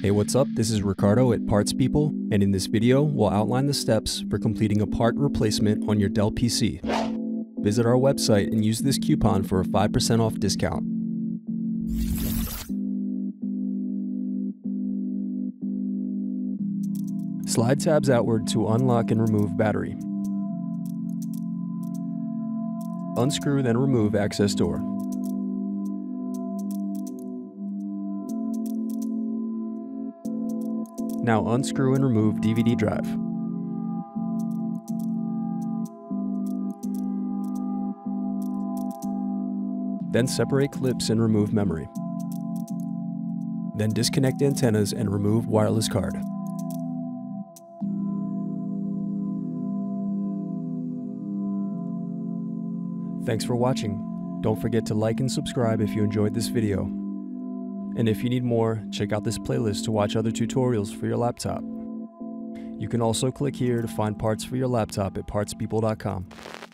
Hey, what's up? This is Ricardo at Parts People, and in this video, we'll outline the steps for completing a part replacement on your Dell PC. Visit our website and use this coupon for a 5% off discount. Slide tabs outward to unlock and remove battery. Unscrew, then remove access door. Now unscrew and remove DVD drive. Then separate clips and remove memory. Then disconnect antennas and remove wireless card. Thanks for watching. Don't forget to like and subscribe if you enjoyed this video. And if you need more, check out this playlist to watch other tutorials for your laptop. You can also click here to find parts for your laptop at partspeople.com.